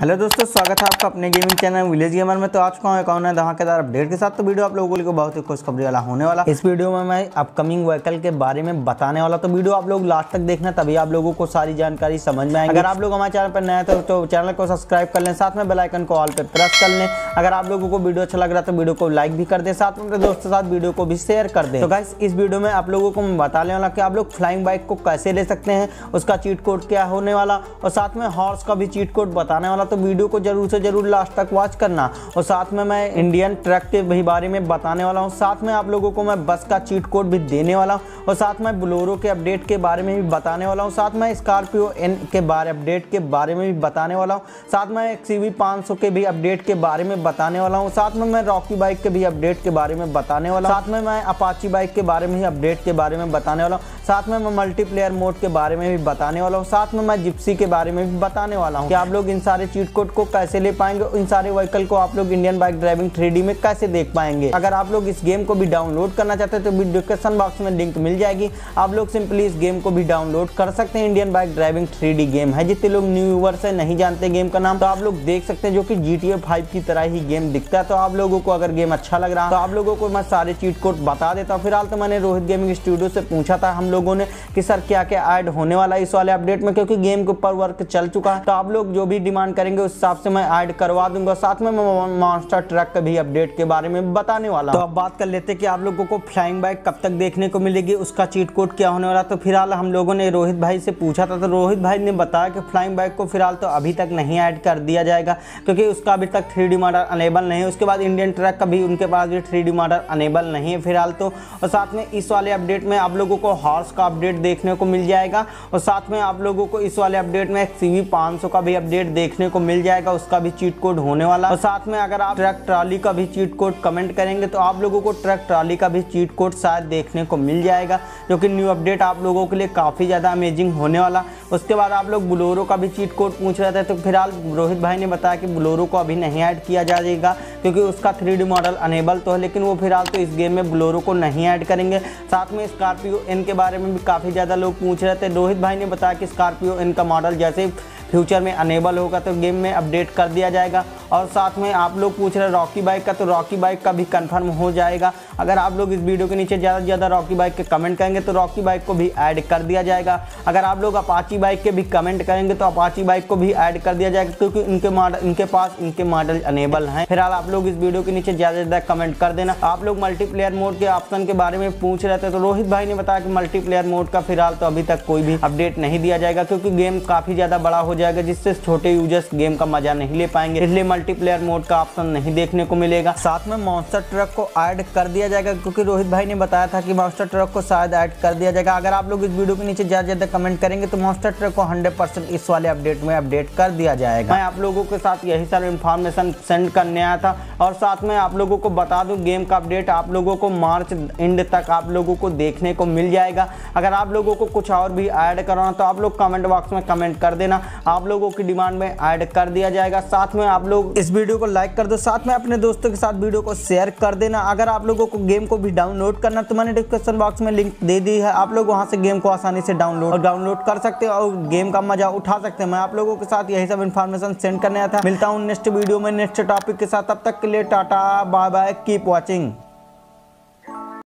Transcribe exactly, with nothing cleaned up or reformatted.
Hello दोस्तों, स्वागत है आपका अपने गेमिंग चैनल विलेज गेमर में। तो आज का कौन है धमाकेदार अपडेट के साथ। तो वीडियो आप लोगों को बहुत ही खुशखबरी वाला होने वाला। इस वीडियो में मैं अपकमिंग व्हीकल के बारे में बताने वाला। तो वीडियो आप लोग लास्ट तक देखना, तभी आप लोगों को सारी जानकारी समझ में आएगी। अगर आप लोग हमारे चैनल पर नए हैं तो चैनल को सब्सक्राइब कर लें, साथ में बेल आइकन को ऑल पर प्रेस कर लें। अगर आप लोगों को वीडियो अच्छा लग रहा है तो वीडियो को लाइक भी कर दें, साथ में अपने दोस्तों के साथ वीडियो को भी शेयर कर दें। तो गाइस, इस वीडियो में आप लोगों को मैं बताने वाला कि आप लोग फ्लाइंग बाइक को कैसे ले सकते हैं, उसका चीट कोड क्या होने वाला, और साथ में हॉर्स का भी चीट कोड बताने वाला। तो वीडियो को जरूर से जरूर लास्ट तक वॉच करना। और साथ में मैं इंडियन ट्रक के भी बारे में बताने वाला हूँ। साथ में आप लोगों को मैं बस का चीट कोड भी देने वाला हूँ, और साथ में बोलेरो के अपडेट के बारे में भी बताने वाला हूँ। साथ में स्कॉर्पियो एन के बारे अपडेट के बारे में भी बताने वाला हूँ। साथ में सीवी पाँच सौ के भी अपडेट के बारे में बताने वाला हूँ। साथ में मैं रॉकी बाइक के भी अपडेट के बारे में बताने वाला हूँ। साथ में मैं अपाची बाइक के बारे में अपडेट के बारे में बताने वाला हूँ। साथ में मैं मल्टीप्लेयर मोड के बारे में भी बताने वाला हूँ। साथ में मैं जिप्सी के बारे में भी बताने वाला हूँ कि आप लोग इन सारे चीट कोड को कैसे ले पाएंगे, इन सारे व्हीकल को आप लोग Indian bike driving three D में कैसे देख पाएंगे। अगर आप लोग इस गेम को भी डाउनलोड करना चाहते हैं तो डिस्क्रिप्शन बॉक्स में लिंक मिल जाएगी। आप लोग सिंपली इस गेम को भी डाउनलोड कर सकते हैं। Indian bike driving three D game है। जितने लोग न्यू यूवर्स है नहीं जानते गेम का नाम, तो आप लोग देख सकते हैं जो कि जी टी ए फाइव की तरह ही गेम दिखता है। तो आप लोगों को अगर गेम अच्छा लग रहा है तो आप लोगों को मैं सारे चीट कोड बता देता हूँ। फिलहाल तो मैंने रोहित गेमिंग स्टूडियो से पूछा था हम लोगों ने कि सर क्या क्या ऐड होने वाला है इस वाले अपडेट में, क्योंकि गेम के ऊपर वर्क चल चुका है। तो आप लोग जो भी डिमांड करेंगे उस हिसाब से मैं ऐड करवा दूंगा। साथ में मैं मॉन्स्टर ट्रक के भी अपडेट के बारे में बताने वाला। तो अब बात कर लेते हैं कि आप लोगों को फ्लाइंग बाइक कब तक देखने को मिलेगी, उसका चीट कोड क्या होने वाला। तो फिलहाल हम लोगों ने रोहित भाई से पूछा था, तो रोहित भाई ने बताया कि फ्लाइंग बाइक को फिलहाल तो अभी तक नहीं ऐड कर दिया जाएगा, क्योंकि उसका अभी तक थ्री डी मॉडल अनेबल नहीं है। उसके बाद इंडियन ट्रक का भी उनके पास भी थ्री डी मॉडल अनेबल नहीं है फिलहाल तो। और साथ में इस वाले अपडेट में आप लोगों को हॉर्स का अपडेट देखने को मिल जाएगा, और साथ में आप लोगों को इस वाले अपडेट में सीवी पाँच सौ का भी अपडेट देखने को मिल जाएगा, उसका भी चीट कोड होने वाला। और साथ में अगर आप ट्रक ट्रॉली का भी चीट कोड कमेंट करेंगे तो आप लोगों को ट्रक ट्रॉली का भी चीट कोड शायद देखने को मिल जाएगा, जो कि न्यू अपडेट आप लोगों के लिए काफ़ी ज़्यादा अमेजिंग होने वाला। उसके बाद आप लोग बोलेरो का भी चीट कोड पूछ रहे थे, तो फिलहाल रोहित भाई ने बताया कि बोलेरो को अभी नहीं ऐड किया जाएगा, क्योंकि उसका थ्री डी मॉडल अनेबल तो है, लेकिन वो फिलहाल तो इस गेम में बोलेरो को नहीं ऐड करेंगे। साथ में स्कॉर्पियो एन के बारे में भी काफ़ी ज़्यादा लोग पूछ रहे थे। रोहित भाई ने बताया कि स्कॉर्पियो एन का मॉडल जैसे फ्यूचर में अनेबल होगा तो गेम में अपडेट कर दिया जाएगा। और साथ में आप लोग पूछ रहे हैं रॉकी बाइक का, तो रॉकी बाइक का भी कंफर्म हो जाएगा। अगर आप लोग इस वीडियो के नीचे ज़्यादा से ज़्यादा रॉकी बाइक के कमेंट करेंगे तो रॉकी बाइक को भी ऐड कर दिया जाएगा। अगर आप लोग अपाची बाइक के भी कमेंट करेंगे तो अपाची बाइक को भी ऐड कर दिया जाएगा, क्योंकि इनके मॉडल इनके पास इनके मॉडल अनेबल हैं। फिलहाल आप लोग इस वीडियो के नीचे ज़्यादा से ज़्यादा कमेंट कर देना। आप लोग मल्टीप्लेयर मोड के ऑप्शन के बारे में पूछ रहे थे, तो रोहित भाई ने बताया कि मल्टीप्लेयर मोड का फिलहाल तो अभी तक कोई भी अपडेट नहीं दिया जाएगा, क्योंकि गेम काफ़ी ज़्यादा बड़ा हो जाएगा, जिससे छोटे यूजर्स गेम का मजा नहीं ले पाएंगे, इसलिए मल्टीप्लेयर मोड का ऑप्शन नहीं देखने को मिलेगा। साथ में मॉन्स्टर ट्रक को ऐड कर दिया जाएगा, क्योंकि रोहित भाई ने बताया था कि मॉन्स्टर ट्रक को शायद ऐड कर दिया जाएगा। अगर आप लोग इस वीडियो के नीचे ज़्यादा ज़्यादा कमेंट करेंगे तो मॉन्स्टर ट्रक को हंड्रेड परसेंट इस वाले अपडेट में अपडेट कर दिया जाएगा। मैं आप लोगों के साथ यही सारी इन्फॉर्मेशन सेंड करने आया था। और साथ में आप लोगों को बता दूँ, गेम का अपडेट आप लोगों को मार्च एंड तक आप लोगों को देखने को मिल जाएगा। अगर आप लोगों को कुछ और भी ऐड करवाना तो आप लोग कमेंट बॉक्स में कमेंट कर देना, आप लोगों की डिमांड में ऐड कर दिया जाएगा। साथ में आप लोग इस वीडियो को लाइक कर दो, साथ में अपने दोस्तों के साथ वीडियो को शेयर कर देना। अगर आप लोगों को गेम को भी डाउनलोड करना तो मैंने डिस्क्रिप्शन बॉक्स में लिंक दे दी है, आप लोग वहां से गेम को आसानी से डाउनलोड डाउनलोड कर सकते हो और गेम का मजा उठा सकते हैं। मैं आप लोगों के साथ यही सब इन्फॉर्मेशन सेंड करने आया था। मिलता हूँ नेक्स्ट वीडियो में नेक्स्ट टॉपिक के साथ। तब तक के लिए tata, bye bye, keep watching.